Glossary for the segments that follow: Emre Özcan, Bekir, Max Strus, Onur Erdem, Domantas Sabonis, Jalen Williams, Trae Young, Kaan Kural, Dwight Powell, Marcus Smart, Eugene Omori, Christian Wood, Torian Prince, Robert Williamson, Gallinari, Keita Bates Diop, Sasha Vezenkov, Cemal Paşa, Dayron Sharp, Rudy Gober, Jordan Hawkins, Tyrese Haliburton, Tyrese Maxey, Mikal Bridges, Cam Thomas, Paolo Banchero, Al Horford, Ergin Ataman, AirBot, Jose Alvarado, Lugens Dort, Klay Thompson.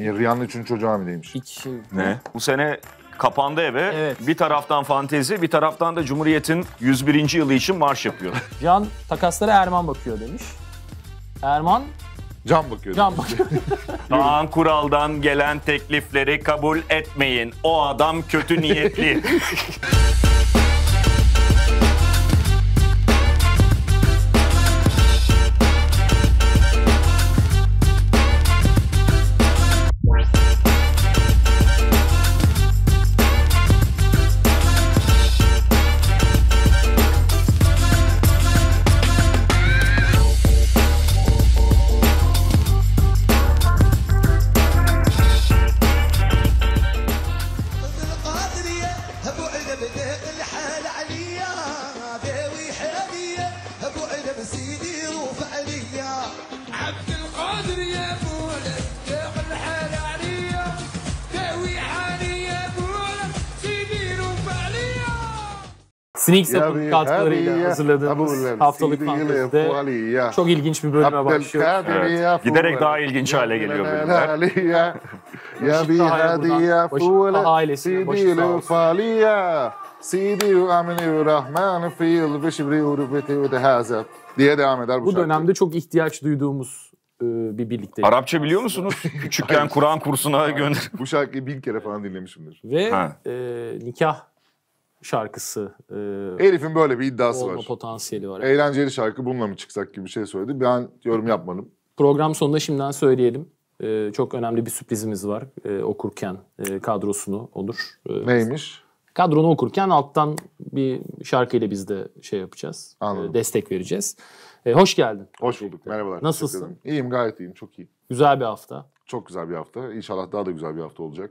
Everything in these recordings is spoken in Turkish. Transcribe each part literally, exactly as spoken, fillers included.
Niye? Rihanna üçüncü çocuğu hamileymiş. İki. Ne? Bu sene kapandı eve. Evet. Bir taraftan fantezi, bir taraftan da Cumhuriyet'in yüz birinci yılı için marş yapıyor. Can takaslara Erman bakıyor demiş. Erman... Can bakıyor. Can bakıyor. Kaan Kural'dan gelen teklifleri kabul etmeyin. O adam kötü niyetli. Sneaks'ın katkılarıyla hazırladığımız haftalık fantezide çok ilginç bir bölüme başlıyoruz. Evet. Giderek daha ilginç hale geliyor bölümler. Başıkta ailesine başı sağ olsun. Diye devam eder bu Bu dönemde şarkı. Çok ihtiyaç duyduğumuz bir birlikte. Arapça biliyor musunuz? Küçükken Kur'an kursuna gönder. Bu şarkıyı bin kere falan dinlemişimdir. Ve e, nikah şarkısı. E, Herifin böyle bir iddiası olma var. Olma potansiyeli var. Yani. Eğlenceli şarkı bununla mı çıksak gibi bir şey söyledi. Ben yorum yapmadım. Program sonunda şimdiden söyleyelim. E, çok önemli bir sürprizimiz var. E, okurken e, kadrosunu olur. E, Neymiş? Kadronu okurken alttan bir şarkıyla biz de şey yapacağız. Anladım. E, destek vereceğiz. E, hoş geldin. Hoş bulduk. Merhabalar. Nasılsın? İyiyim, gayet iyiyim. Çok iyi. Güzel bir hafta. Çok güzel bir hafta. İnşallah daha da güzel bir hafta olacak.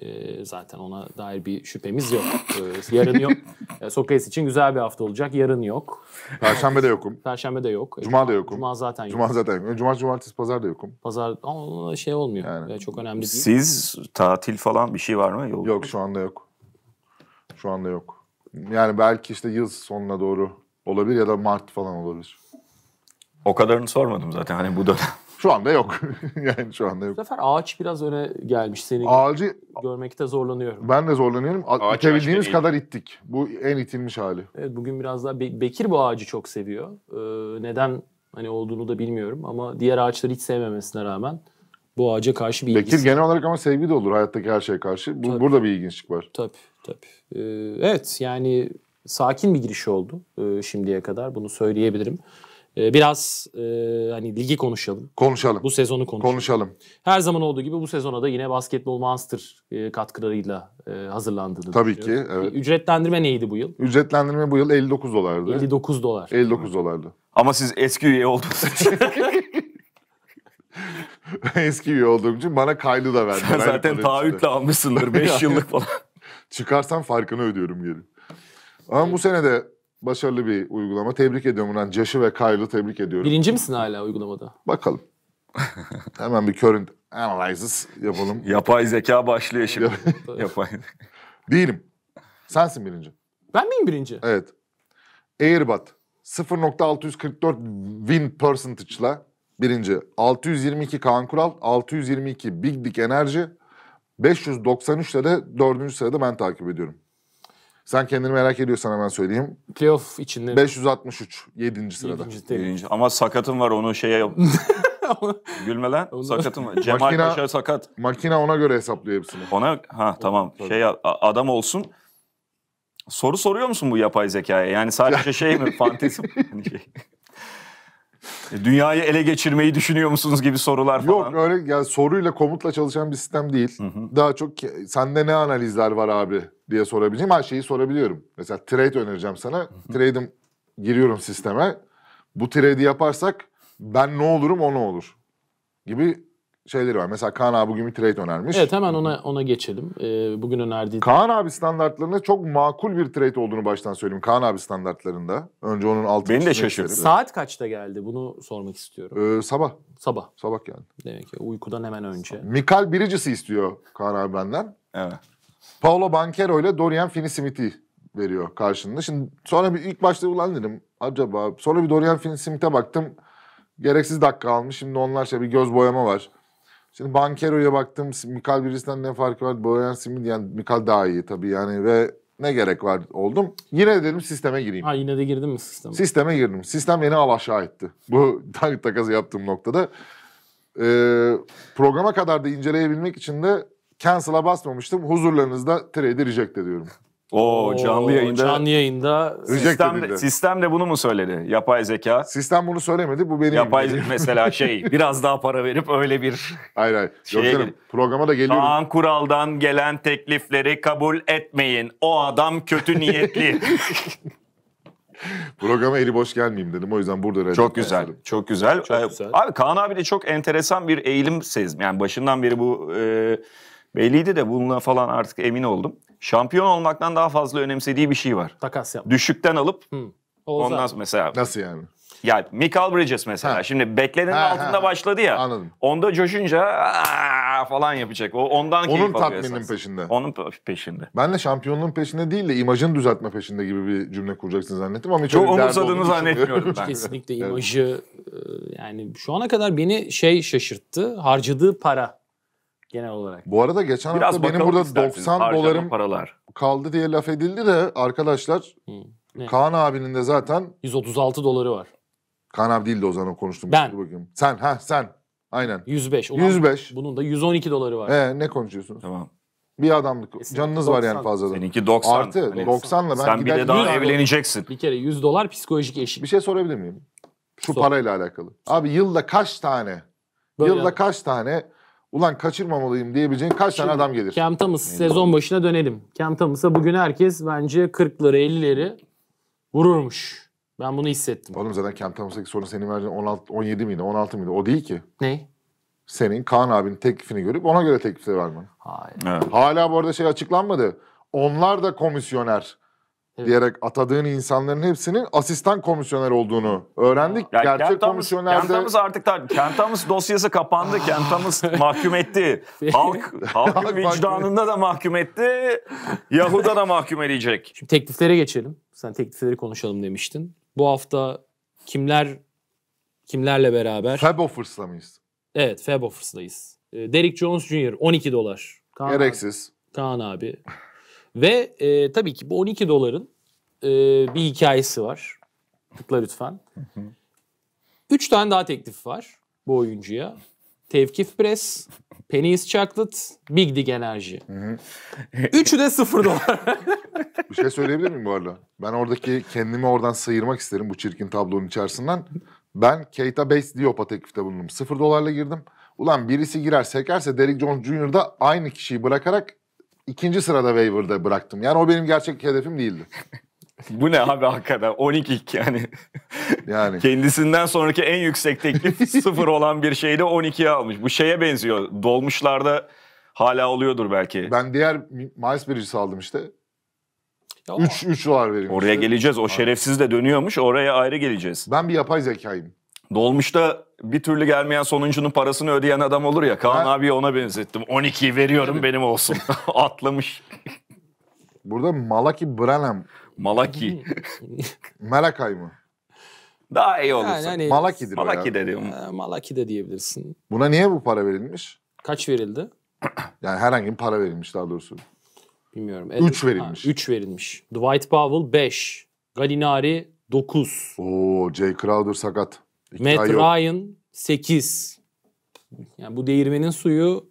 E, zaten ona dair bir şüphemiz yok. E, yarın yok. E, Sokrates için güzel bir hafta olacak. Yarın yok. Perşembe de yokum. Perşembe de yok. E, Cuma, Cuma da yokum. Cuma zaten yok. Cuma zaten yok. Cuma, cumartesi, pazar da yokum. Pazar ama şey olmuyor. Yani. E, çok önemli değil. Siz tatil falan bir şey var mı? Yok, yok şu anda yok. Şu anda yok. Yani belki işte yıl sonuna doğru olabilir ya da Mart falan olabilir. O kadarını sormadım zaten hani bu dönem. Şu anda yok. Yani şu anda yok. Bu sefer ağaç biraz öne gelmiş. Seni ağacı... görmekte zorlanıyorum. Ben de zorlanıyorum. İtebildiğimiz kadar ittik. Bu en itilmiş hali. Evet, bugün biraz daha Be- Bekir bu ağacı çok seviyor. Ee, neden hani olduğunu da bilmiyorum ama diğer ağaçları hiç sevmemesine rağmen bu ağaca karşı bir ilginçlik. Bekir genel olarak ama sevgi de olur hayattaki her şeye karşı. Bu, burada bir ilginçlik var. Tabii. Ee, evet yani sakin bir giriş oldu e, şimdiye kadar bunu söyleyebilirim. E, biraz e, hani ligi konuşalım. Konuşalım. Bu sezonu konuşalım. Konuşalım. Her zaman olduğu gibi bu sezona da yine Basketbol Monster e, katkılarıyla e, hazırlandığını tabii düşünüyorum. Tabii ki evet. E, ücretlendirme neydi bu yıl? Ücretlendirme bu yıl elli dokuz dolardı. elli dokuz dolar. elli dokuz dolardı. Ama siz eski üye oldunuz. Eski üye olduğum için bana kaydı da verdi. Sen zaten taahhütle almışsındır beş yıllık falan. Çıkarsan farkını ödüyorum geri. Ama evet. Bu sene de başarılı bir uygulama. Tebrik ediyorum buradan. Josh'u ve Kyle'ı tebrik ediyorum. Birinci misin hala uygulamada? Bakalım. Hemen bir current analysis yapalım. Yapay zeka başlıyor şimdi. Yapay. Değilim. Sensin birinci. Ben miyim birinci? Evet. AirBot sıfır nokta altı yüz kırk dört win percentage'la birinci. altı yüz yirmi iki Kaan Kural, altı yüz yirmi iki Big Dick Energy, beş yüz doksan üç'le de dördüncü sırada ben takip ediyorum. Sen kendini merak ediyorsan hemen söyleyeyim. Playoff içinde. beş yüz altmış üç yedinci sırada. yedinci. Ama sakatım var onu şeye yap. Gülme lan. Onu... Sakatım var. Cemal makina, Paşa sakat. Makina ona göre hesaplıyor hepsini. Ona ha tamam. Tabii. Şey adam olsun. Soru soruyor musun bu yapay zekaya? Yani sadece şey mi? Fantezi mi? Dünyayı ele geçirmeyi düşünüyor musunuz gibi sorular falan. Yok öyle yani soruyla komutla çalışan bir sistem değil. Hı hı. Daha çok sende ne analizler var abi diye sorabileceğim her şeyi sorabiliyorum. Mesela trade önereceğim sana. Hı hı. Trade'im giriyorum sisteme. Bu trade'i yaparsak ben ne olurum o ne olur gibi şeyleri var. Mesela Kaan abi bugün bir trade önermiş. Evet hemen ona ona geçelim. Ee, bugün önerdiği... Kaan abi standartlarında çok makul bir trade olduğunu baştan söyleyeyim. Kaan abi standartlarında. Önce onun altı... Beni de şaşırttı. Saat kaçta geldi bunu sormak istiyorum. Ee, sabah. Sabah. Sabah geldi. Demek ki uykudan hemen önce. Mikal Bridges'i istiyor Kaan abi benden. Evet. Paolo Banchero ile Dorian Finney-Smith'i veriyor karşında. Şimdi sonra bir ilk başta ulan dedim acaba. Sonra bir Dorian Finney-Smith'e baktım. Gereksiz dakika almış. Şimdi onlar şey bir göz boyama var. Şimdi Banchero'ya baktım. Mikal Bridges'ten ne farkı var? Boyan Simil yani Mikal daha iyi tabii yani ve ne gerek var oldum. Yine de dedim sisteme gireyim. Ha yine de girdin mi sisteme? Sisteme girdim. Sistem beni al aşağı etti. Bu takası yaptığım noktada. Ee, programa kadar da inceleyebilmek için de cancel'a basmamıştım. Huzurlarınızda trade'i reject ediyorum. Oo, canlı yayında. Canlı yayında. Sistem de, sistem de bunu mu söyledi? Yapay zeka. Sistem bunu söylemedi. Bu benim. Yapay zeka mesela şey biraz daha para verip öyle bir. Hayır hayır. Şeye... Yok canım, programa da geliyorum. Kaan Kural'dan gelen teklifleri kabul etmeyin. O adam kötü niyetli. Programa eli boş gelmeyeyim dedim. O yüzden burada... Çok güzel, çok güzel. Çok ee, güzel. Abi Kaan abi de çok enteresan bir eğilim sezdim. Yani başından beri bu e, belliydi de bununla falan artık emin oldum. Şampiyon olmaktan daha fazla önemsediği bir şey var. Takas yap. Düşükten alıp hmm. ondan mesela... Nasıl yani? Yani Mikal Bridges mesela. Ha. Şimdi beklenenin ha, altında ha, başladı ya. Anladım. Onda coşunca falan yapacak. O ondan keyif alıyor. Onun tatmininin peşinde. Onun peşinde. Ben de şampiyonluğun peşinde değil de imajını düzeltme peşinde gibi bir cümle kuracaksın zannettim ama hiç çok umursadığını zannetmiyorum ben. Kesinlikle imajı yani şu ana kadar beni şey şaşırttı. Harcadığı para genel olarak. Bu arada geçen biraz hafta benim burada doksan dolarım paralar kaldı diye laf edildi de arkadaşlar hmm. Kaan abinin de zaten yüz otuz altı doları var. Kaan abi değildi o zaman konuştum. Ben. Bakayım. Sen, ha sen. Aynen. yüz beş. yüz beş. Bunun da yüz on iki doları var. Ee, ne konuşuyorsunuz? Tamam. Bir adamlık. Kesinlikle canınız doksan. Var yani fazladan. Seninki doksan. Artı hani doksanla ben sen gider. Sen bir de daha evleneceksin. Bir kere yüz dolar psikolojik eşik. Bir şey sorabilir miyim? Şu Sor. Parayla alakalı. Abi yılda kaç tane, böyle yılda yani. Kaç tane ulan kaçırmamalıyım diyebileceğin kaç şimdi, tane adam gelir? Cam Thomas sezon başına dönelim. Cam Thomas'a bugün herkes bence kırkları ellileri vururmuş. Ben bunu hissettim. Oğlum zaten Cam Thomas'a sonra senin verdiğin on altı on yedi miydi? on altı mıydı? O değil ki. Ne? Senin Kaan abinin teklifini görüp ona göre teklifi vermen. Hayır. Evet. Hala bu arada şey açıklanmadı. Onlar da komisyoner evet. diyerek atadığın insanların hepsinin asistan komisyoner olduğunu öğrendik. Ya gerçek Cam Thomas, komisyonerde... Cam Thomas artık da Cam Thomas dosyası kapandı. Cam Thomas mahkum etti. Halk, halkın vicdanında da mahkum etti. Yahuda da mahkum edecek. Şimdi tekliflere geçelim. Sen teklifleri konuşalım demiştin. Bu hafta kimler kimlerle beraber? Fab Offers'la mıyız? Evet, Fab Offers'dayız. Derrick Jones Junior on iki dolar. Kaan gereksiz. Abi, Kaan abi. Ve e, tabii ki bu on iki doların e, bir hikayesi var. Tıkla lütfen. Üç tane daha teklif var bu oyuncuya. Tevkif Press, Penny's Chocolate, Big Dig Enerji. Üçü de sıfır dolar. Bir şey söyleyebilir miyim bu arada? Ben oradaki kendimi oradan sıyırmak isterim bu çirkin tablonun içerisinden. Ben Keita Bates Diop'a teklifte bulundum. Sıfır dolarla girdim. Ulan birisi girer sekerse Derrick Jones Junior'da aynı kişiyi bırakarak ikinci sırada waiver'da bıraktım. Yani o benim gerçek hedefim değildi. Bu ne abi hakikaten? on iki yani. Yani. Kendisinden sonraki en yüksek teklif sıfır olan bir şeyde on ikiye almış. Bu şeye benziyor. Dolmuşlarda hala oluyordur belki. Ben diğer Miles Bridges'i aldım işte. üç dolar veriyormuş. Oraya geleceğiz. O abi. Şerefsiz de dönüyormuş. Oraya ayrı geleceğiz. Ben bir yapay zekayım. Dolmuşta bir türlü gelmeyen sonuncunun parasını ödeyen adam olur ya. Kaan ben... abiye ona benzettim. on ikiyi veriyorum evet. benim olsun. Atlamış. Burada Malachi Branham. Malachi. Malakay mı? Daha iyi olursa. Yani hani, Malaki'dir Malachi de diyorum. Malachi de diyebilirsin. Buna niye bu para verilmiş? Kaç verildi? Yani herhangi bir para verilmiş daha doğrusu. Bilmiyorum. üç verilmiş. üç verilmiş. Dwight Powell beş. Gallinari dokuz. Oo, Jae Crowder sakat. Matt Ryan sekiz. Yani bu değirmenin suyu...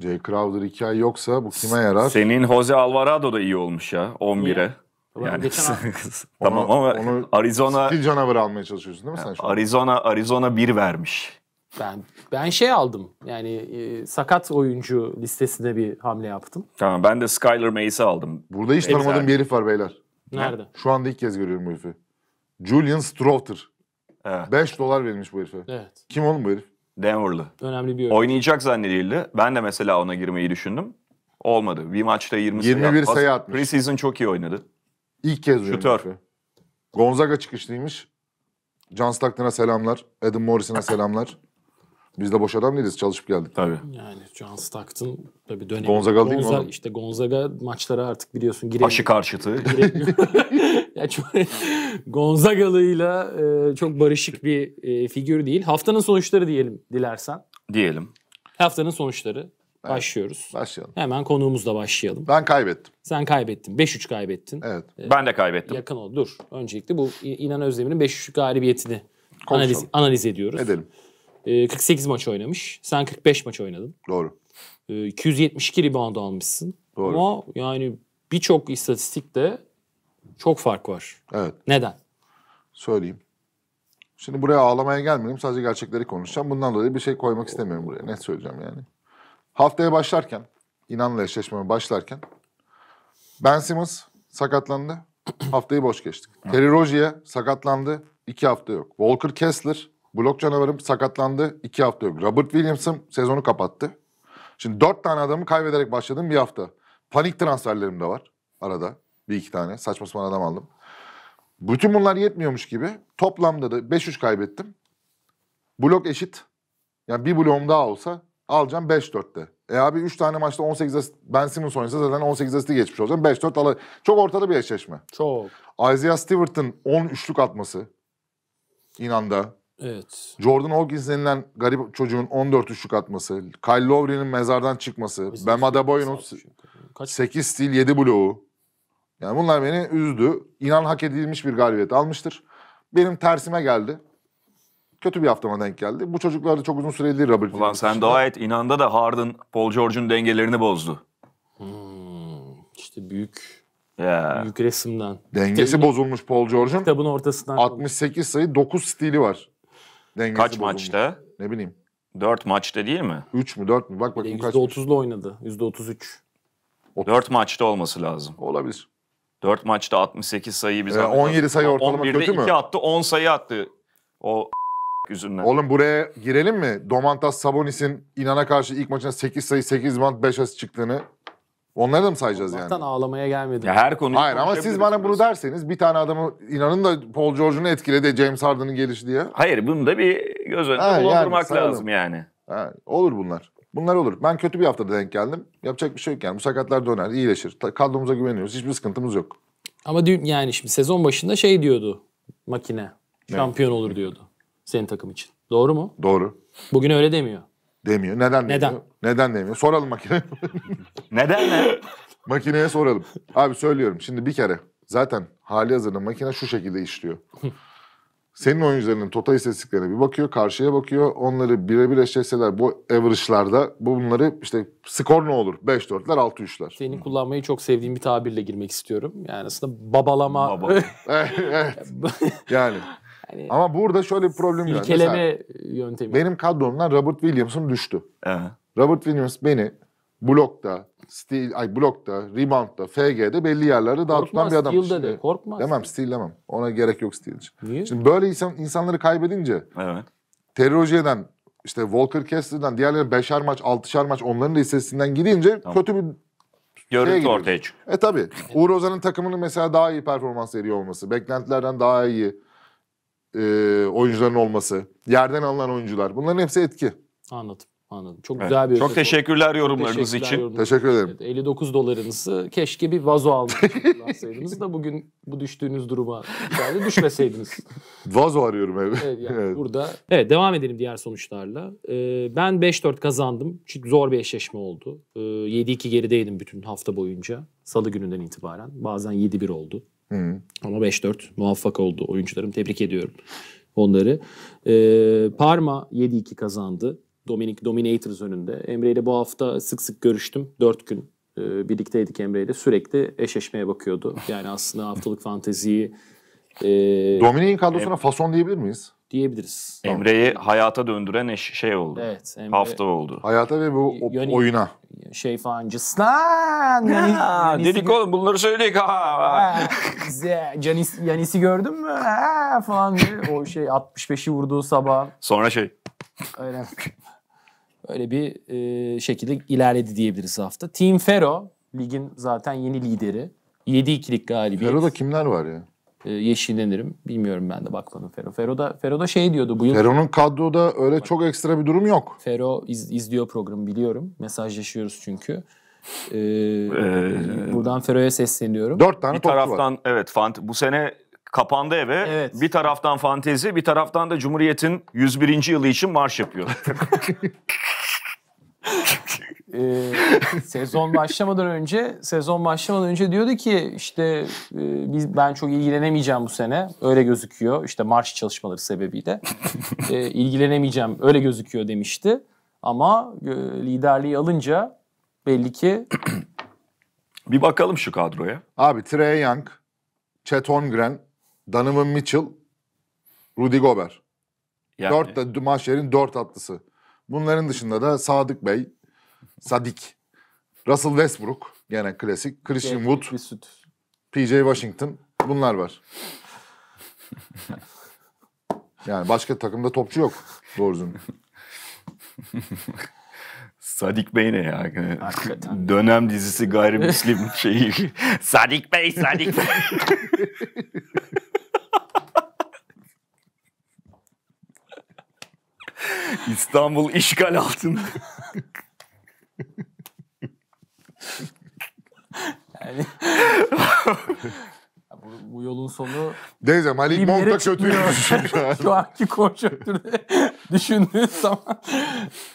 Jae Crowder iki ay yoksa bu kime yarar? Senin Jose Alvarado da iyi olmuş ya on bire. Yani tamam ama onu Arizona stil canavarı almaya çalışıyorsun değil mi sen şu an? Arizona Arizona bir vermiş. Ben ben şey aldım. Yani e, sakat oyuncu listesine bir hamle yaptım. Tamam ben de Skyler Mays'i aldım. Burada hiç tanımadığım bir herif var beyler. Nerede? Ha? Şu anda ilk kez görüyorum bu herifi. Julian Strouter. Evet. beş dolar verilmiş bu herife. Evet. Kim oğlum bu herif? Denver'lı. Önemli bir oyuncu. Oynayacak zannedildi. Ben de mesela ona girmeyi düşündüm. Olmadı. Bir maçta yirmi yirmi bir sayı atmış. Preseason çok iyi oynadı. İlk kez şutör. Gonzaga çıkışlıymış. John Stockton'a selamlar. Adam Morrison'a selamlar. Biz de boş adam değiliz. Çalışıp geldik. Tabii. Yani John Stockton tabii dönemi. Gonzaga değil mi oğlum? İşte Gonzaga maçlara artık biliyorsun giremiyor. Aşı karşıtı. Gonzaga'lıyla e, çok barışık bir e, figür değil. Haftanın sonuçları diyelim dilersen. Diyelim. Haftanın sonuçları. Evet. Başlıyoruz. Başlayalım. Hemen konuğumuzla başlayalım. Ben kaybettim. Sen kaybettin. beş üç kaybettin. Evet. Ee, ben de kaybettim. Yakın oldu. Dur. Öncelikle bu İnan Özdemir'in beş üç galibiyetini analiz, analiz ediyoruz. Edelim. Ee, kırk sekiz maç oynamış. Sen kırk beş maç oynadın. Doğru. Ee, iki yüz yetmiş iki rebound almışsın. Doğru. Ama yani birçok istatistikte çok fark var. Evet. Neden? Söyleyeyim. Şimdi buraya ağlamaya gelmedim. Sadece gerçekleri konuşacağım. Bundan dolayı bir şey koymak istemiyorum buraya. Net söyleyeceğim yani. Haftaya başlarken, İnan'la eşleşmeye başlarken Ben Simmons sakatlandı. Haftayı boş geçtik. Terry Rogier sakatlandı. iki hafta yok. Walker Kessler, blok canavarım sakatlandı. iki hafta yok. Robert Williamson sezonu kapattı. Şimdi dört tane adamı kaybederek başladım bir hafta. Panik transferlerim de var arada. Bir iki tane. Saçma sapan adam aldım. Bütün bunlar yetmiyormuş gibi toplamda da beş üç kaybettim. Blok eşit. Yani bir bloğum daha olsa alacağım beş dörtte. E abi üç tane maçta on sekiz asist. Ben Simmons oynasa zaten on sekiz asisti geçmiş olacağım. beş dört alay. Çok ortada bir eşleşme. Çok. Isaiah Stewart'ın on üçlük atması. İnanda. Evet. Jordan Hawkins denilen garip çocuğun on dört üçlük atması. Kyle Lowry'nin mezardan çıkması. Bem Adebayo'nun sekiz stil yedi bloğu. Yani bunlar beni üzdü. İnan hak edilmiş bir galibiyet almıştır. Benim tersime geldi. Kötü bir haftama denk geldi. Bu çocuklar da çok uzun süreli Robert Williamson. Ulan sen dua et. İnan'da da Harden, Paul George'un dengelerini bozdu. Hmm, işte büyük yeah. büyük resimden. Dengesi kitabın, bozulmuş Paul George'un. Kitabın ortasından. altmış sekiz sayı, dokuz stili var. Dengesi kaç bozulmuş. Maçta? Ne bileyim. dört maçta değil mi? üç mü dört mü? Bak bakayım kaç. yüzde otuzla oynadı. yüzde otuz üç. dört maçta olması lazım. Olabilir. dört maçta altmış sekiz sayı bize. Ee, on yedi sayı ortalama kötü mü? on birde iki attı, on sayı attı. O yüzünden. Oğlum buraya girelim mi? Domantas Sabonis'in İnan'a karşı ilk maçına sekiz sayı, sekiz bant, beş asist çıktığını. Onları da mı sayacağız Ondan yani? Zaten ağlamaya gelmedim. Ya her konuyu. Hayır ama siz bana bunu derseniz bir tane adamı İnan'ın da Paul George'unu etkiledi, James Harden'ın gelişi diye. Hayır, bunu da bir göz önünde ha, bulundurmak yani, lazım yani. Ha, olur bunlar. Bunlar olur. Ben kötü bir haftada denk geldim. Yapacak bir şey yok yani. Bu sakatlar döner, iyileşir. Kadromuza güveniyoruz. Hiçbir sıkıntımız yok. Ama dün yani şimdi sezon başında şey diyordu makine. Şampiyon evet. olur diyordu. Senin takım için. Doğru mu? Doğru. Bugün öyle demiyor. Demiyor. Neden demiyor? Neden? Neden demiyor? Soralım makineye. Neden ne? Makineye soralım. Abi söylüyorum. Şimdi bir kere zaten hali hazırda makine şu şekilde işliyor. Senin oyuncularının total istatistiklerine bir bakıyor, karşıya bakıyor. Onları birebir eşleşseler bu average'larda bunları işte skor ne olur? beş dörtler, altı üçler. Senin kullanmayı çok sevdiğim bir tabirle girmek istiyorum. Yani aslında babalama. Baba. Evet. Yani. Yani ama burada şöyle bir problem var. İlkeleme yöntemi. Benim kadromdan Robert Williams'ın düştü. Aha. Robert Williams beni blokta, steal, ay blokta, rebound'da, F G'de belli yerlerde daha tutan bir adam. Korkmaz, steal'de de. Korkmaz. Demem, steal demem. Ona gerek yok stealci. Niye? Şimdi böyle insan, insanları kaybedince, evet. Terry Rogier'den, işte Walker Kessler'den, diğerleri beşer maç, altışar maç, onların da istatistiğinden gidince tamam. kötü bir görüntü ortaya çıkıyor. E tabii. Uğur Ozan'ın takımının mesela daha iyi performans veriyor olması, beklentilerden daha iyi e, oyuncuların olması, yerden alınan oyuncular. Bunların hepsi etki. Anladım. Anladım. Çok evet. güzel bir Çok teşekkürler yorumlarınız teşekkürler için. Yorumlarınız. Teşekkür ederim. Evet, elli dokuz dolarınızı keşke bir vazo almışsınız da bugün bu düştüğünüz duruma yani düşmeseydiniz. Vazo arıyorum evet. Evet, yani evet. Burada. Evet, devam edelim diğer sonuçlarla. Ee, ben beş dört kazandım. Çünkü zor bir eşleşme oldu. Ee, yedi iki gerideydim bütün hafta boyunca. Salı gününden itibaren. Bazen yedi bir oldu. Hı. Ama beş dört muvaffak oldu. Oyuncularım tebrik ediyorum onları. Ee, Parma yedi iki kazandı. Dominic Dominators önünde. Emre ile bu hafta sık sık görüştüm. Dört gün e, birlikteydik Emre ile. Sürekli eşleşmeye bakıyordu. Yani aslında haftalık fanteziyi... E, Dominic'in kadrosuna fason diyebilir miyiz? Diyebiliriz. Emre'yi hayata döndüren eş, şey oldu. Evet. Emre, hafta oldu. Hayata ve bu o, yöne, oyuna. Şey falanca... Yani, dedik oğlum bunları söyledik. Yanis'i Giannis, gördün mü? Ha, falan diye. O şey altmış beşi vurduğu sabah. Sonra şey... Öyle... Öyle bir e, şekilde ilerledi diyebiliriz hafta. Team Fero, ligin zaten yeni lideri. yedi ikilik galibiyet. Fero'da kimler var ya? E, yeşillenirim. Bilmiyorum ben de bakmadım Fero. Fero'da, Fero'da şey diyordu bu yıl... Fero'nun kadroda öyle Bak, çok ekstra bir durum yok. Fero iz, izliyor programı biliyorum. Mesajlaşıyoruz çünkü. E, ee, buradan Fero'ya sesleniyorum. Dört tane bir toplu taraftan, var. Evet, fant bu sene... Kapandı eve. Evet. Bir taraftan fantezi, bir taraftan da Cumhuriyet'in yüz birinci yılı için marş yapıyor. e, sezon başlamadan önce sezon başlamadan önce diyordu ki işte e, biz ben çok ilgilenemeyeceğim bu sene. Öyle gözüküyor. İşte marş çalışmaları sebebiyle e, ilgilenemeyeceğim. Öyle gözüküyor demişti. Ama e, liderliği alınca belli ki bir bakalım şu kadroya. Abi Trae Young, Chet Holmgren, Donovan Mitchell, Rudy Gober. Yani... Dört da Maşer'in dört atlısı. Bunların dışında da Sadik Bey, Sadik, Russell Westbrook, gene klasik, Christian Wood, P J Washington, bunlar var. Yani başka takımda topçu yok doğrusu. Sadik Bey ne ya? Hakikaten. Dönem dizisi gayrimüslim şeyi. Sadik Bey, Sadik Bey. İstanbul işgal altında. Yani... bu, bu yolun sonu... Neyse Malik Monk da kötüymüş. Şu anki konjonktürde düşündüğün zaman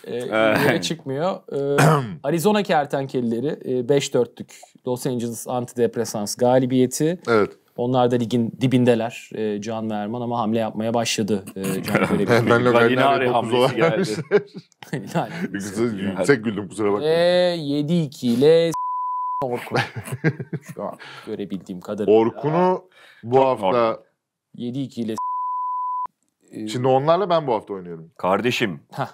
e, çıkmıyor. E, Arizona kertenkelleri e, beş dörtlük Los Angeles antidepresans galibiyeti. Evet. Onlar da ligin dibindeler. E, Can ve Erman ama hamle yapmaya başladı. E, Can Galinari hamlesi geldi. Yüksek güldüm kusura bakma. E, yedi iki ile Orkun. Şu an görebildiğim kadarıyla. Orkun'u bu çok hafta... Orkun. yedi iki ile e, şimdi onlarla ben bu hafta oynuyorum. Kardeşim. Hah.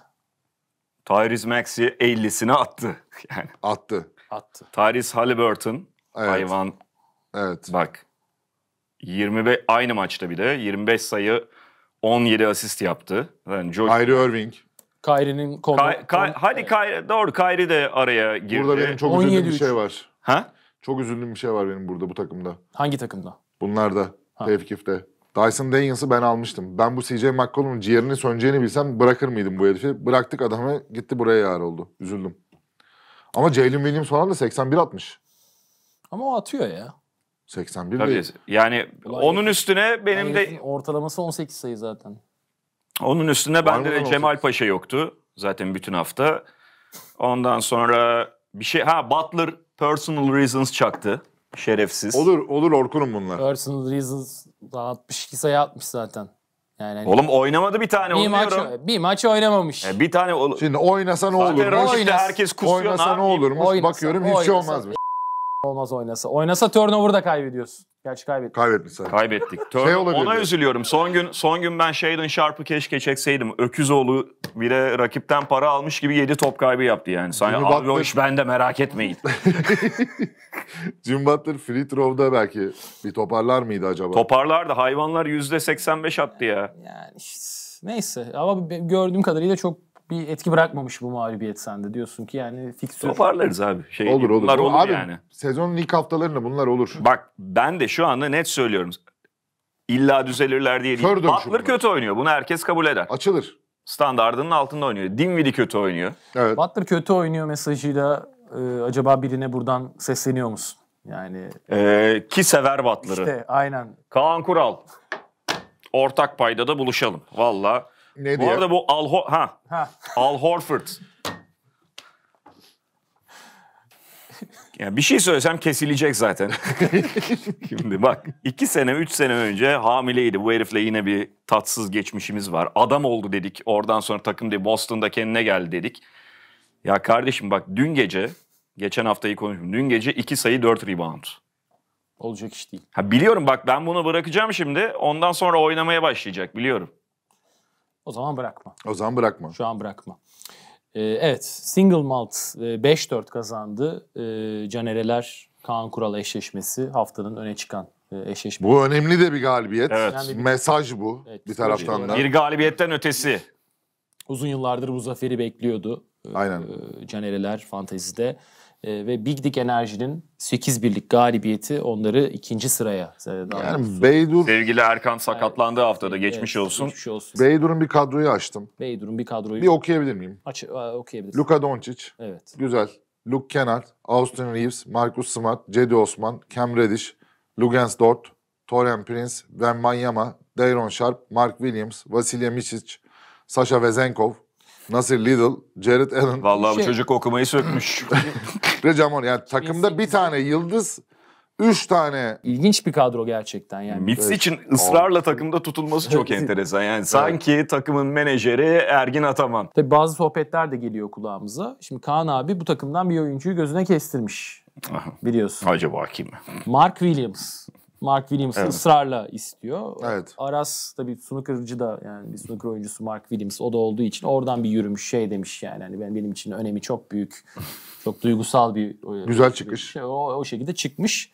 Tyrese Maxey ellisini attı. Yani. Attı. Attı. Tyrese Haliburton. Evet. Hayvan. Evet. Bak. yirmi beş aynı maçta bir de yirmi beş sayı on yedi asist yaptı. Yani Kyrie Irving. Kyrie'nin konu. Kay, kay, hadi evet. Kyrie doğru Kyrie de araya girdi. Burada benim çok üzüldüğüm bir şey var. Ha? Çok üzüldüğüm bir şey var benim burada bu takımda. Hangi takımda? Bunlar da Tevkif'te. Dyson Daniels'ı ben almıştım. Ben bu C J McCollum'un ciğerini söneceğini bilsem bırakır mıydım bu herifi? Bıraktık adamı gitti buraya yar oldu. Üzüldüm. Ama Jalen Williams falan da seksen bir atmış. Ama o atıyor ya. seksen bir tabii değil. Yani olay onun üstüne benim yani de... Ortalaması on sekiz sayı zaten. Onun üstüne bende de Cemal Paşa yoktu. Zaten bütün hafta. Ondan sonra bir şey... Ha Butler personal reasons çaktı. Şerefsiz. Olur olur Orkun'un bunlar. Personal reasons altmış iki sayı atmış zaten. Yani hani... Oğlum oynamadı bir tane. Bir, maç, bir maç oynamamış. Yani bir tane... Şimdi oynasa ne olur? Oynasa, herkes kusuyor. Oynasa ne olur? Oynasa, bakıyorum oynasa, hiç şey olmazmış. Olmaz oynasa. Oynasa turnover'ı da kaybediyorsun. Gerçi kaybettik. Kaybetmişler. Kaybettik. Şey ona üzülüyorum. Son gün son gün ben Shaedon Sharp'ı keşke çekseydim. Öküzoğlu bile rakipten para almış gibi yedi top kaybı yaptı yani. Sanki abi o iş bende merak etmeyin. Jimmy Butler free throw'da belki bir toparlar mıydı acaba? Toparlardı. Hayvanlar yüzde seksen beş attı ya. Yani işte, neyse ama gördüğüm kadarıyla çok bir etki bırakmamış bu mağlubiyet sende. Diyorsun ki yani fiksör. Toparlarız abi. Şey, olur olur. Bunlar olur abi, yani. Sezonun ilk haftalarında bunlar olur. Bak ben de şu anda net söylüyorum. İlla düzelirler diye değil. Butler kötü oynuyor. Bunu herkes kabul eder. Açılır. Standardının altında oynuyor. Dinwiddie kötü oynuyor. Evet. Butler kötü oynuyor mesajıyla e, acaba birine buradan sesleniyor musun? Yani e, ki sever Butler'ı. İşte aynen. Kaan Kural. Ortak payda da buluşalım. Valla. Ne bu diye? Arada bu Al, Ho ha. Ha. Al Horford. Yani bir şey söylesem kesilecek zaten. Şimdi bak iki sene üç sene önce hamileydi. Bu herifle yine bir tatsız geçmişimiz var. Adam oldu dedik. Oradan sonra takım diye Boston'da kendine geldi dedik. Ya kardeşim bak dün gece geçen haftayı konuştum. Dün gece iki sayı dört rebound. Olacak iş değil. Ha, biliyorum bak ben bunu bırakacağım şimdi. Ondan sonra oynamaya başlayacak biliyorum. O zaman bırakma. O zaman bırakma. Şu an bırakma. Ee, evet, Single Malt e, beş dört kazandı. E, Canereler, Kaan Kural eşleşmesi haftanın öne çıkan e, eşleşmesi. Bu önemli de bir galibiyet. Evet. Bir mesaj bu evet, bir taraftan da. Bir galibiyetten ötesi. Uzun yıllardır bu zaferi bekliyordu. Aynen. E, Canereler fantezide. E, ve Big Dick Enerji'nin sekiz birlik galibiyeti onları ikinci sıraya. Yani Beydur... Sevgili Erkan sakatlandığı yani, haftada geçmiş, evet, olsun. geçmiş olsun. Beydur'un bir kadroyu açtım. Beydur'un bir kadroyu... Bir okuyabilir miyim? Aç, okuyabilirsin. Luka Doncic. Evet. Güzel. Luke Kennard, Austin Reeves, Marcus Smart, Cedi Osman, Cam Reddish, Lugens Dort, Torian Prince, Wembanyama, Dayron Sharp, Mark Williams, Vasilya Micic, Sasha Vezenkov, Nasir Little, Jared Allen. Vallahi bu şey... çocuk okumayı sökmüş. Recamon yani takımda bir tane yıldız, üç tane... İlginç bir kadro gerçekten yani. Mips evet. için ısrarla takımda tutulması çok enteresan. Yani sanki evet. takımın menajeri Ergin Ataman. Tabii bazı sohbetler de geliyor kulağımıza. Şimdi Kaan abi bu takımdan bir oyuncuyu gözüne kestirmiş. Biliyorsun. Acaba kim? Mark Williams. Mark Williams evet. ısrarla istiyor. Evet. Aras tabii snooker'cı da yani bir snooker oyuncusu Mark Williams o da olduğu için oradan bir yürümüş şey demiş yani. Hani ben benim için önemi çok büyük. Çok duygusal bir... Güzel bir çıkış. Şey. O, o şekilde çıkmış.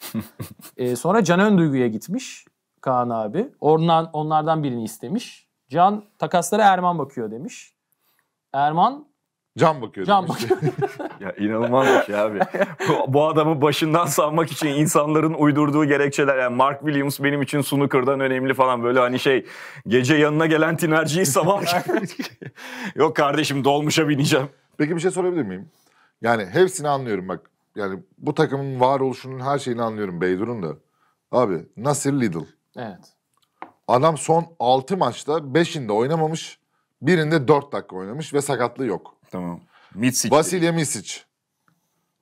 ee, sonra Can Önduygu'ya gitmiş Kaan abi. Ondan, onlardan birini istemiş. Can takaslara Erman bakıyor demiş. Erman... Can bakıyor Can demiş. Bakıyor. Ya inanılmaz bir şey abi. Bu, bu adamı başından savmak için insanların uydurduğu gerekçeler. Yani Mark Williams benim için snooker'dan önemli falan. Böyle hani şey gece yanına gelen tinerciyi savmak. Yok kardeşim dolmuşa bineceğim. Peki bir şey sorabilir miyim? Yani hepsini anlıyorum bak. Yani bu takımın varoluşunun her şeyini anlıyorum Beydur'un da. Abi Nasir Little. Evet. Adam son altı maçta beşinde oynamamış. Birinde dört dakika oynamış ve sakatlığı yok. Tamam. Mitsic. Vasilya Mitsic.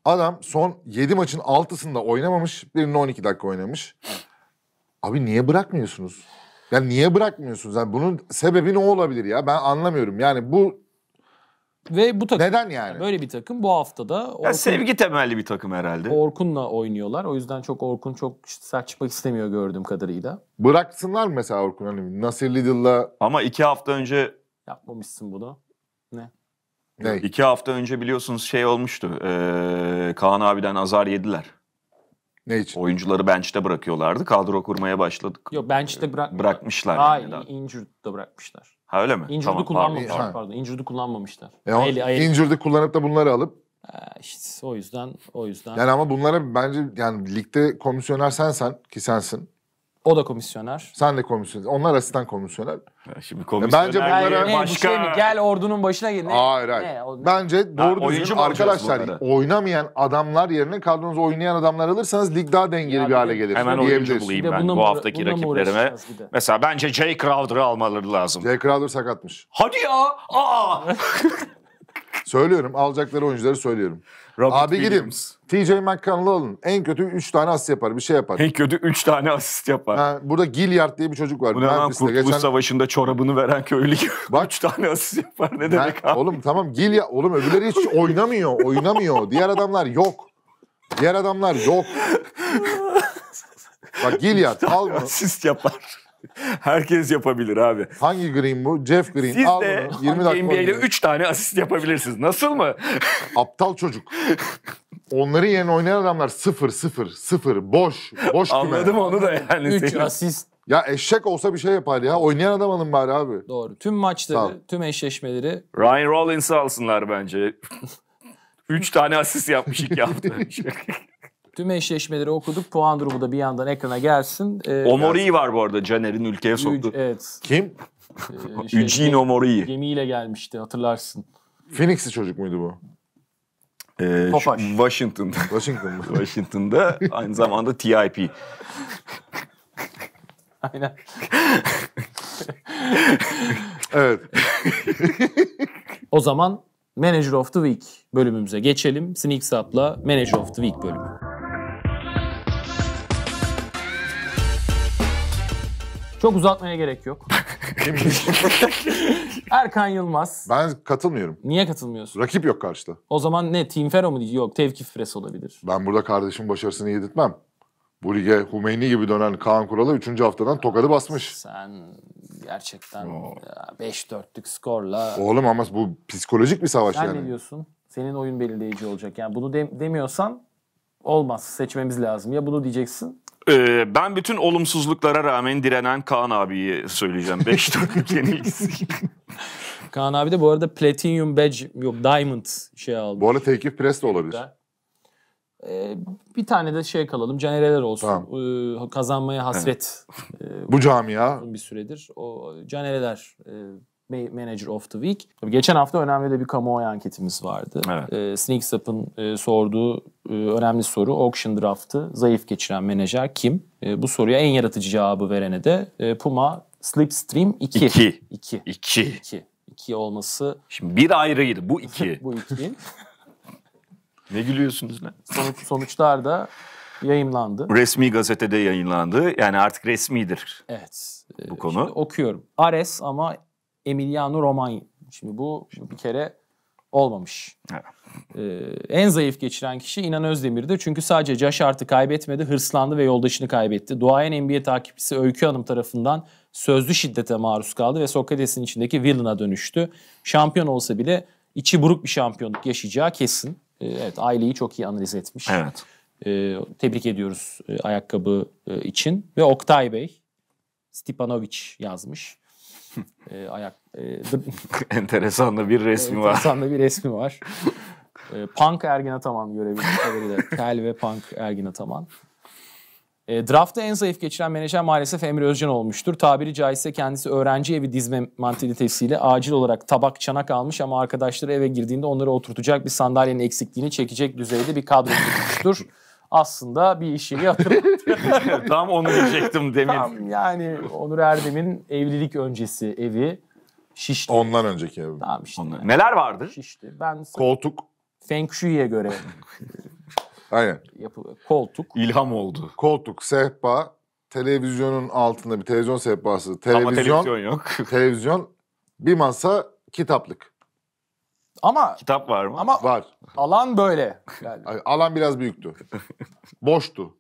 Adam son yedi maçın altısında oynamamış. Birinde on iki dakika oynamış. Evet. Abi niye bırakmıyorsunuz? Yani niye bırakmıyorsunuz? Yani bunun sebebi ne olabilir ya? Ben anlamıyorum. Yani bu... Ve bu takım, neden yani? Böyle bir takım bu haftada... Orkun, sevgi temelli bir takım herhalde. Orkun'la oynuyorlar. O yüzden çok Orkun çok sert çıkmak istemiyor gördüğüm kadarıyla. Bıraksınlar mı mesela Orkun hani Nasir Lidl'la... Ama iki hafta önce... Yapmamışsın bunu. Ne? Ne? İki hafta önce biliyorsunuz şey olmuştu. Ee, Kaan abiden azar yediler. Ne için? Oyuncuları bench'te bırakıyorlardı. Kadro kurmaya başladık. Yok bench'te bırakmışlar. Bırakmışlar. Hayır yani injured'da bırakmışlar. Ha öyle mi? Injured'ı tamam, kullanmamışlar abi. Pardon. Injured'ı kullanmamışlar. E Injured'ı kullanıp da bunları alıp. E işte, o yüzden o yüzden. Yani ama bunlara bence yani ligde komisyoner sensen ki sensin. O da komisyoner. Sen de komisyoner. Onlar asistan komisyoner. Ya şimdi komisyoner. Bence bunlara ne, başka... Şey gel ordunun başına gel. Ne? Hayır hayır. Ne, o... Bence doğru düzgün arkadaşlar oynamayan adamlar yerine kadronuza oynayan adamlar alırsanız lig daha dengeli abi, bir hale gelir. Hemen oyuncu bulayım ben bu haftaki rakiplerime. Mesela bence Jae Crowder'ı almaları lazım. Jae Crowder sakatmış. Hadi ya! Aa! Söylüyorum. Alacakları oyuncuları söylüyorum. Robert abi Williams. Gidin. T J McConnell'ı alın. En kötü üç tane asist yapar. Bir şey yapar. En kötü üç tane asist yapar. Ha, burada Gilliard diye bir çocuk var. Bu hemen Kurtuluş geçen... Savaşı'nda çorabını veren köylü gibi. üç tane asist yapar. Ne ben, demek abi? Oğlum tamam Gilliard. Oğlum öbürleri hiç oynamıyor. Oynamıyor. Diğer adamlar yok. Diğer adamlar yok. Bak Gilliard al bunu. Asist yapar. Herkes yapabilir abi. Hangi Green bu? Jeff Green. Siz al de bunu. yirmi N B A'de üç tane asist yapabilirsiniz. Nasıl mı? Aptal çocuk. Onların yerine oynayan adamlar sıfır, sıfır, sıfır. Boş. Boş küme. Anladım onu da yani. üç asist. Ya eşek olsa bir şey yapar ya. Oynayan adam alın bari abi. Doğru. Tüm maçları, tüm eşleşmeleri. Ryan Rollins'i alsınlar bence. üç tane asist yapmış iki hafta. Tüm eşleşmeleri okuduk. Puan durumu da bir yandan ekrana gelsin. Ee, Omori var bu arada. Caner'in ülkeye soktu. Evet. Kim? Ee, şey, Eugene Omori. Gemiyle gelmişti hatırlarsın. Phoenix'li çocuk muydu bu? Ee, Topaş. Washington'da. Washington'da. Washington'da. Aynı zamanda T I P. Aynen. Evet. O zaman Manager of the Week bölümümüze geçelim. Sneaks Up'la Manager of the Week bölümü. Çok uzatmaya gerek yok. Erkan Yılmaz. Ben katılmıyorum. Niye katılmıyorsun? Rakip yok karşıda. O zaman ne? Team Fero mu diyeceğiz? Yok. Tevkif Fresi olabilir. Ben burada kardeşim başarısını yedirtmem. Bu lige Humeyni gibi dönen Kaan Kural'a üçüncü haftadan tokadı basmış. Sen gerçekten beş dörtlük skorla... Oğlum ama bu psikolojik bir savaş sen yani. Sen ne diyorsun? Senin oyun belirleyici olacak. Yani bunu de demiyorsan olmaz. Seçmemiz lazım. Ya bunu diyeceksin... Ee, ben bütün olumsuzluklara rağmen direnen Kaan abiyi söyleyeceğim. beş dörtlük yenilgisi. Kaan abi de bu arada Platinum Badge, yok Diamond şey aldı. Bu arada Tekif Press de olabilir. Ee, bir tane de şey kalalım, Canereler olsun. Tamam. Ee, kazanmaya hasret. Evet. Ee, bu camia. Bir süredir. O Canereler... E, Manager of the Week. Tabii geçen hafta önemli de bir kamuoyu anketimiz vardı. Evet. E, Sneaks Up'ın e, sorduğu e, önemli soru Auction Draft'ı zayıf geçiren menajer kim? E, bu soruya en yaratıcı cevabı verene de e, Puma Slipstream iki. iki. iki. iki. iki. iki olması. Şimdi bir ayrıydı, bu iki. Bu iki. Ne gülüyorsunuz lan? Sonuç, sonuçlar da yayımlandı. Resmi gazetede yayınlandı. Yani artık resmidir. Evet. Bu konu. Şimdi okuyorum. Ares ama Emiliano Romagna. Şimdi bu şimdi bir kere olmamış. Evet. Ee, en zayıf geçiren kişi İnan Özdemir'di. Çünkü sadece Caşart'ı kaybetmedi, hırslandı ve yoldaşını kaybetti. Duayen N B A takipçisi Öykü Hanım tarafından sözlü şiddete maruz kaldı ve Sokrates'in içindeki villain'a dönüştü. Şampiyon olsa bile içi buruk bir şampiyonluk yaşayacağı kesin. Ee, evet, aileyi çok iyi analiz etmiş. Evet. Ee, tebrik ediyoruz e, ayakkabı e, için. Ve Oktay Bey, Stipanovic yazmış. e, ayak e, enteresan da bir resmi enteresan var. Enteresan da bir resmi var. e, Punk Ergin Ataman görebiliriz. Kel ve Punk Ergin Ataman. E, draft'ta en zayıf geçiren menajer maalesef Emre Özcan olmuştur. Tabiri caizse kendisi öğrenci evi dizme mantalitesiyle acil olarak tabak çanak almış ama arkadaşları eve girdiğinde onları oturtacak bir sandalyenin eksikliğini çekecek düzeyde bir kadro tutmuştur. Aslında bir işini hatırlattı. Tam onu diyecektim demin. Tam yani Onur Erdem'in evlilik öncesi evi Şişli. Ondan önceki evi. Tamam işte. Ondan. Neler vardır? Şişli. Ben koltuk. Feng Shui'ye göre. Aynen. Yapılıyor. Koltuk. İlham oldu. Koltuk, sehpa, televizyonun altında bir televizyon sehpası. Televizyon, ama televizyon yok. Televizyon, bir masa, kitaplık. Ama kitap var mı? Ama var. Alan böyle. Yani. Alan biraz büyüktü. Boştu.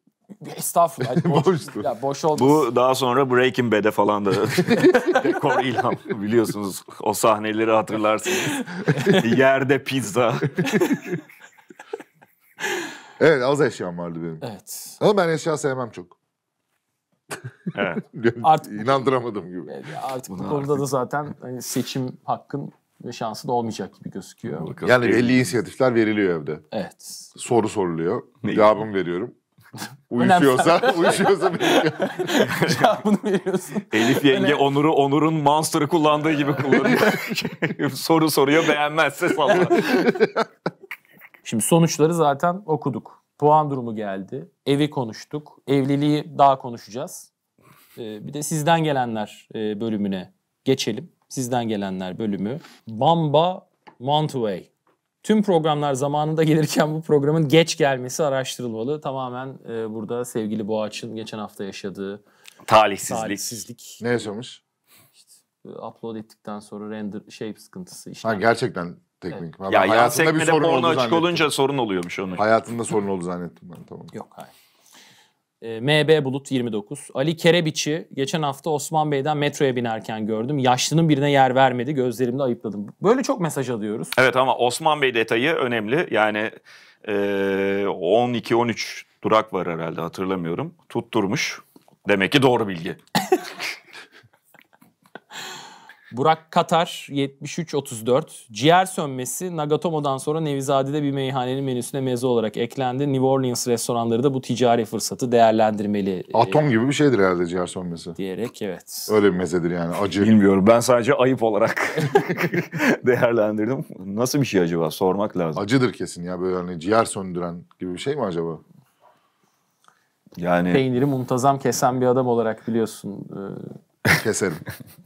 Estağfurullah. Boştu. Ya boş oldu. Bu daha sonra Breaking Bad'e falan da dekor ilham. Biliyorsunuz o sahneleri hatırlarsınız. Yerde pizza. Evet, az eşyam vardı benim. Evet. Ama ben eşya sevmem çok. Evet. Artık inandıramadım gibi. Evet, artık bu konuda artık da zaten hani seçim hakkın ve şansı da olmayacak gibi gözüküyor. Bakalım. Yani belli inisiyatifler veriliyor evde. Evet. Soru soruluyor. Ne? Cevabımı veriyorum. Uyuşuyorsa, uyuşuyorsa veriyorum. Cevabını veriyorsun. Elif yenge öyle. Onur'u Onur'un Monster'ı kullandığı gibi kullanıyor. Soru soruyor, beğenmezse salla. Şimdi sonuçları zaten okuduk. Puan durumu geldi. Evi konuştuk. Evliliği daha konuşacağız. Ee, bir de sizden gelenler e, bölümüne geçelim. Sizden gelenler bölümü. Bamba Montway. Tüm programlar zamanında gelirken bu programın geç gelmesi araştırılmalı. Tamamen e, burada sevgili Boğaç'ın geçen hafta yaşadığı talihsizlik. talihsizlik. Ne yaşamış? İşte, upload ettikten sonra render şey sıkıntısı. Işte. Ha, gerçekten teknik. Evet. Ya hayatında bir sorun oldu açık zannettim. Olunca sorun oluyormuş onun. Hayatında sorun oldu zannettim ben. Tamam. Yok, hayır. E, M B Bulut yirmi dokuz. Ali Kerebiç'i geçen hafta Osman Bey'den metroya binerken gördüm. Yaşlının birine yer vermedi. Gözlerimde ayıpladım. Böyle çok mesaj alıyoruz. Evet, ama Osman Bey detayı önemli. Yani e, on iki on üç durak var herhalde, hatırlamıyorum. Tutturmuş. Demek ki doğru bilgi. Burak Katar yetmiş üç otuz dört. Ciğer sönmesi Nagatomo'dan sonra Nevizade'de bir meyhanenin menüsüne meze olarak eklendi. New Orleans restoranları da bu ticari fırsatı değerlendirmeli. Atom e, gibi bir şeydir herhalde ciğer sönmesi. Diyerek, evet. Öyle bir mezedir yani, acı. Bilmiyorum, ben sadece ayıp olarak değerlendirdim. Nasıl bir şey acaba, sormak lazım. Acıdır kesin ya, böyle hani ciğer söndüren gibi bir şey mi acaba? Yani peyniri muntazam kesen bir adam olarak biliyorsun. E... Keserim.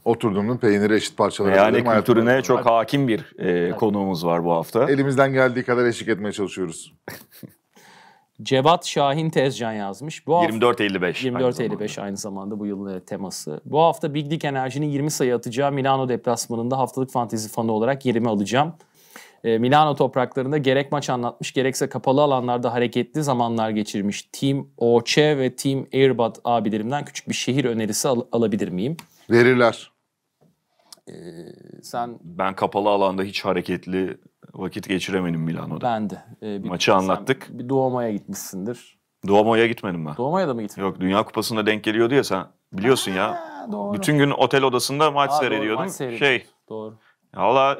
Oturduğumda peyniri eşit parçalara ayırırım. Yani kültürüne hayatımda çok hakim bir e, evet. konuğumuz var bu hafta. Elimizden geldiği kadar eşlik etmeye çalışıyoruz. Cevat Şahin Tezcan yazmış. Bu hafta yirmi dört elli beş aynı zamanda bu yılın teması. Bu hafta Big Dick Enerji'nin yirmi sayı atacağı Milano deplasmanında haftalık fantezi fanı olarak yerimi alacağım. E, Milano topraklarında gerek maç anlatmış gerekse kapalı alanlarda hareketli zamanlar geçirmiş Team O Ç ve Team AirBot abilerimden küçük bir şehir önerisi al alabilir miyim? Verirler. Ee, sen ben kapalı alanda hiç hareketli vakit geçiremedim Milano'da. Ben de. Ee, bir Maçı anlattık. Bir Duomo'ya gitmişsindir. Duomo'ya gitmedim ben. Duomo'ya da mı gitmedin? Yok, Dünya Kupası'nda denk geliyordu ya sen. Biliyorsun ha, ya. Doğru. Bütün gün otel odasında maç Aa, seyrediyordum. Doğru, maç şey. Doğru. Valla...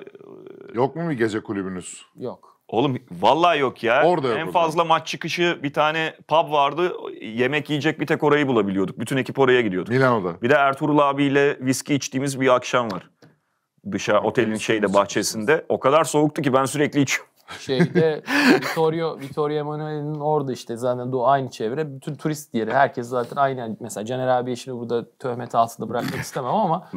Yok mu bir gece kulübünüz? Yok. Oğlum vallahi yok ya. Orada yok. En fazla orada. Maç çıkışı bir tane pub vardı. Yemek yiyecek bir tek orayı bulabiliyorduk. Bütün ekip oraya gidiyorduk. Milano'da. Bir de Ertuğrul abiyle viski içtiğimiz bir akşam var. Dışarı otelin şeyde bahçesinde. O kadar soğuktu ki ben sürekli içiyordum. Şeyde Vittorio, Vittorio Emanuel'in orada işte zaten doğu aynı çevre. Bütün turist yeri. Herkes zaten aynı. Mesela Caner abi şimdi burada töhmet altında bırakmak istemem ama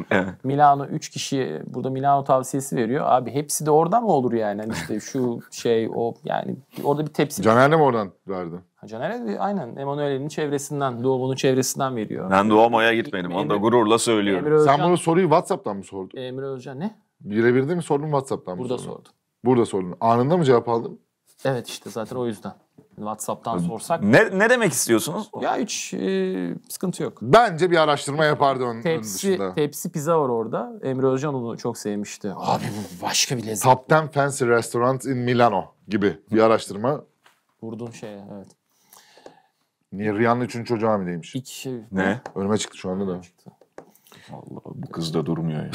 Milano üç kişi burada Milano tavsiyesi veriyor. Abi hepsi de oradan mı olur yani? Yani işte şu şey o yani orada bir tepsi. Caner'le mi oradan verdi? Caner'e aynen Emanuel'in çevresinden, Doğu'nun çevresinden veriyor. Ben Doğu Moya'ya gitmedim. Onu da gururla söylüyorum. Özcan, sen bunu soruyu WhatsApp'tan mı sordun? Emre Özcan ne? Birebir de mi sordun WhatsApp'tan burada mı sordun? Burada sordum. Burada sordun. Anında mı cevap aldın? Evet işte zaten o yüzden. WhatsApp'tan sorsak. Ne, ne demek istiyorsunuz? Ya hiç e, sıkıntı yok. Bence bir araştırma yapardı onun tepsi, dışında. Tepsi pizza var orada. Emre Özcan onu çok sevmişti. Abi bu başka bir lezzet. Top ten Fancy Restaurant in Milano gibi bir araştırma. Vurdun şeye evet. Niye Rihanna üçüncü çocuğu hamileymiş? İki. Ne? Önüme çıktı şu anda da. Allah bu kız da durmuyor ya.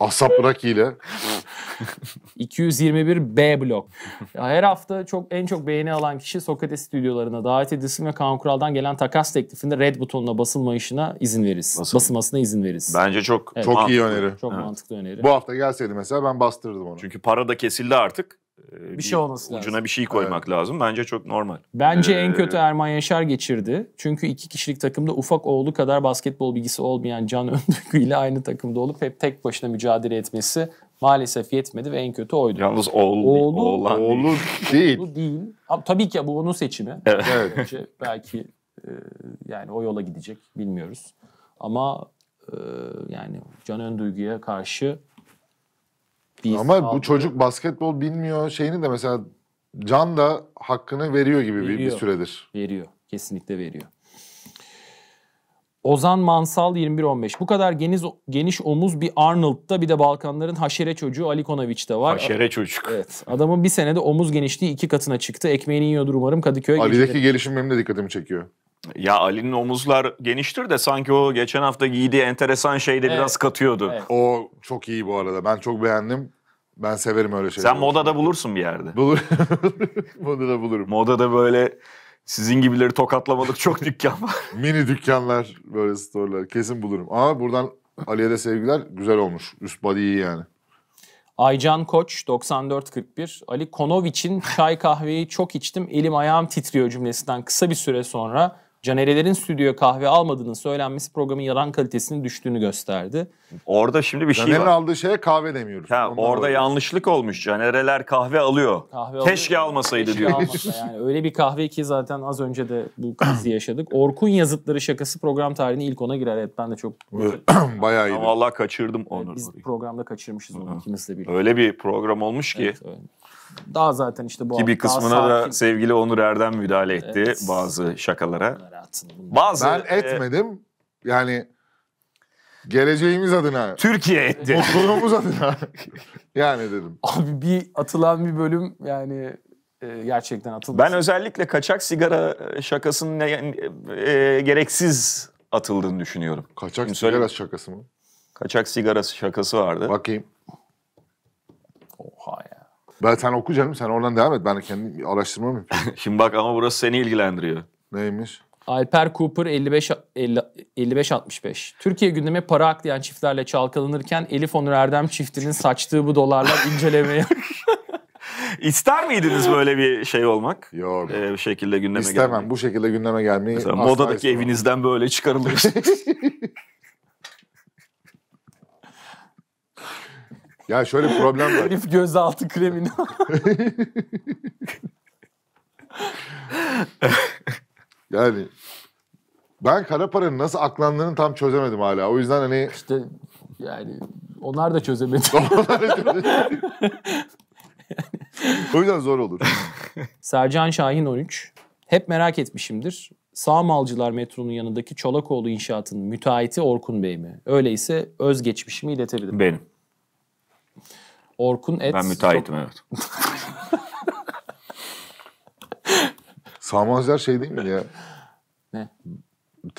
Asap rakiyle. iki yüz yirmi bir B blok. Her hafta çok en çok beğeni alan kişi Sokrates stüdyolarına davet edilsin ve Kaan Kural'dan gelen takas teklifinde red butonuna basılmayışına izin veririz. Basın. Basılmasına izin veririz. Bence çok evet, çok mantıklı. iyi öneri. Çok evet. mantıklı öneri. Bu hafta gelseydi mesela ben bastırırdım onu. Çünkü para da kesildi artık. Bir, bir şey olması ucuna lazım. Bir şey koymak evet. lazım. Bence çok normal. Bence ee, en kötü Erman Yaşar geçirdi. Çünkü iki kişilik takımda ufak oğlu kadar basketbol bilgisi olmayan Can Önduygu ile aynı takımda olup hep tek başına mücadele etmesi maalesef yetmedi ve en kötü oydu. Yalnız oğlu, oğlu, oğlan oğlu değil. değil. Oğlu değil. Ama tabii ki bu onun seçimi. Evet. Bence belki e, yani o yola gidecek bilmiyoruz. Ama e, yani Can Önduygu'ya karşı Biz Ama bu çocuk basketbol bilmiyor şeyini de mesela Can da hakkını veriyor gibi veriyor. Bir, bir süredir. Veriyor. Kesinlikle veriyor. Ozan Mansal yirmi bir on beş. Bu kadar geniş, geniş omuz bir Arnold'da bir de Balkanların haşere çocuğu Ali Konaviç'te var. Haşere çocuk. Evet. Adamın bir senede omuz genişliği iki katına çıktı. Ekmeğini yiyordur umarım Kadıköy'e geçecek. Ali'deki geçirir. Gelişim benim de dikkatimi çekiyor. Ya Ali'nin omuzlar geniştir de sanki o geçen hafta giydiği enteresan şeyde evet. biraz katıyordu. Evet. O çok iyi bu arada. Ben çok beğendim. Ben severim öyle şeyleri. Sen modada bulursun bir yerde. Bulur. Modada bulurum. Modada böyle sizin gibileri tokatlamadık çok dükkan var. Mini dükkanlar böyle store'lar. Kesin bulurum. Ama buradan Ali'ye de sevgiler. Güzel olmuş. Üst body iyi yani. Aycan Koç doksan dört kırk bir. Ali Konoviç'in çay kahveyi çok içtim elim ayağım titriyor cümlesinden kısa bir süre sonra Canerelerin stüdyo kahve almadığının söylenmesi programın yaran kalitesinin düştüğünü gösterdi. Orada şimdi bir şey Caner'in var. Caner'in aldığı şeye kahve demiyoruz. Ha, orada öyle. Yanlışlık olmuş. Canereler kahve alıyor. Kahve Keşke alıyor. almasaydı Keşke diyor. Almasa. Yani öyle bir kahve ki zaten az önce de bu krizi yaşadık. Orkun yazıtları şakası program tarihine ilk ona girer. Evet ben de çok... Bayağı iyi. Vallahi kaçırdım onu. Evet, biz programda kaçırmışız onu ikimiz de birlikte. Öyle bir program olmuş ki. Evet, daha zaten işte bu gibi kısmına da sevgili Onur Erdem müdahale etti evet. bazı şakalara. Bazı ben etmedim. E... Yani geleceğimiz adına. Türkiye etti. Okulumuz adına. Yani dedim. Abi bir atılan bir bölüm yani e, gerçekten atıldı. Ben özellikle kaçak sigara şakasının e, e, gereksiz atıldığını düşünüyorum. Kaçak Şimdi sigara söyleyeyim. şakası mı? Kaçak sigara şakası vardı. Bakayım. Oha ya. Ben sen oku canım, sen oradan devam et. Ben kendim araştırmam yapayım. Şimdi bak ama burası seni ilgilendiriyor. Neymiş? Alper Cooper elli beş altmış beş. Türkiye gündeme para aklayan çiftlerle çalkalanırken Elif Onur Erdem çiftinin saçtığı bu dolarlar incelemeye... İster miydiniz böyle bir şey olmak? Yok. Ee, bu şekilde gündeme İstemem. gelmeyi. Bu şekilde gündeme gelmeyi. Mesela modadaki istemem. evinizden böyle çıkarılır. Ya şöyle bir problem var. Herif gözaltı kremini. Yani ben kara paranın nasıl aklandığını tam çözemedim hala. O yüzden hani... İşte yani onlar da çözemedi. O yüzden zor olur. Sercan Şahin on üç. Hep merak etmişimdir. Sağ Malcılar metronun yanındaki Çolakoğlu inşaatının müteahhiti Orkun Bey mi? Öyleyse özgeçmişimi iletebilirim. Benim. Orkun et... Ben müteahhitim çok... evet. Sağmalcılar şey değil mi ya? Ne?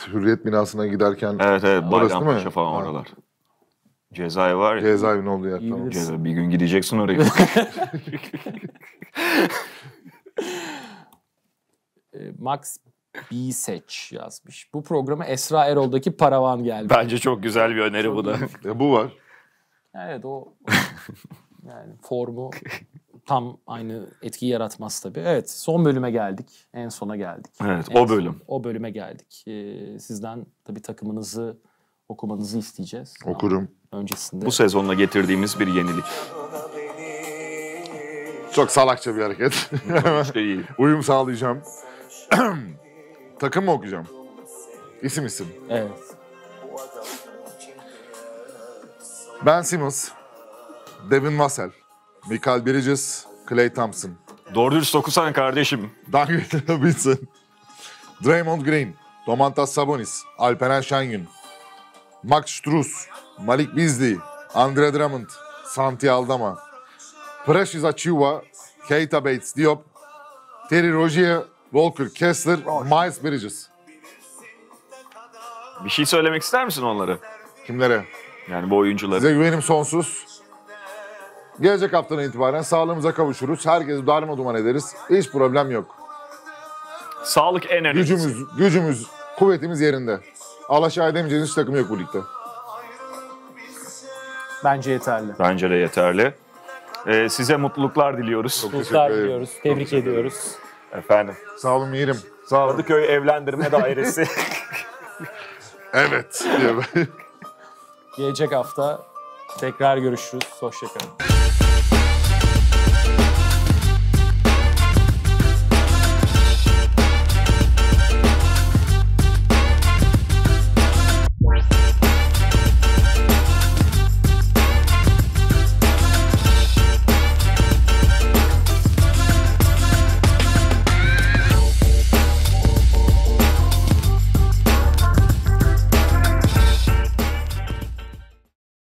Hürriyet binasına giderken... Evet evet. Bayram Paşa falan oralar. Cezaevi var ya. Cezaevin olduğu yer. Tamam. Ceza... Bir gün gideceksin oraya. Max B seç yazmış. Bu programa Esra Erol'daki paravan geldi. Bence çok güzel bir öneri çok bu da. E, bu var. Evet o... Yani formu tam aynı etkiyi yaratmaz tabii. Evet, son bölüme geldik. En sona geldik. Evet, en o bölüm. Son, o bölüme geldik. Ee, sizden tabii takımınızı okumanızı isteyeceğiz. Okurum. Ama öncesinde. Bu sezonla getirdiğimiz bir yenilik. Çok salakça bir hareket. Şey uyum sağlayacağım. Takım mı okuyacağım? İsim isim. Evet. Ben Simmons, Devin Vassell, Mikal Bridges, Klay Thompson. Doğru dürüst okusan kardeşim. Duncan Robinson, Draymond Green, Domantas Sabonis, Alperen Şengün, Max Strus, Malik Beasley, Andre Drummond, Santi Aldama, Precious Achiuwa, Keita Bates Diop, Terry Rogier, Walker Kessler, Miles Bridges. Bir şey söylemek ister misin onlara? Kimlere? Yani bu oyunculara. Size güvenim sonsuz. Gelecek haftadan itibaren sağlığımıza kavuşuruz. Herkesi darma duman ederiz. Hiç problem yok. Sağlık en önemli. Gücümüz, gücümüz, kuvvetimiz yerinde. Alaşağı edemeyeceğiniz hiç takım yok bu ligde. Bence yeterli. Bence de yeterli. Ee, size mutluluklar diliyoruz. Çok mutluluklar diliyoruz. Tebrik Çok ediyoruz. Efendim. Sağ olun mirim. Sağ olun. Kadıköy Evlendirme Dairesi. Evet. Gelecek hafta tekrar görüşürüz. Hoşçakalın.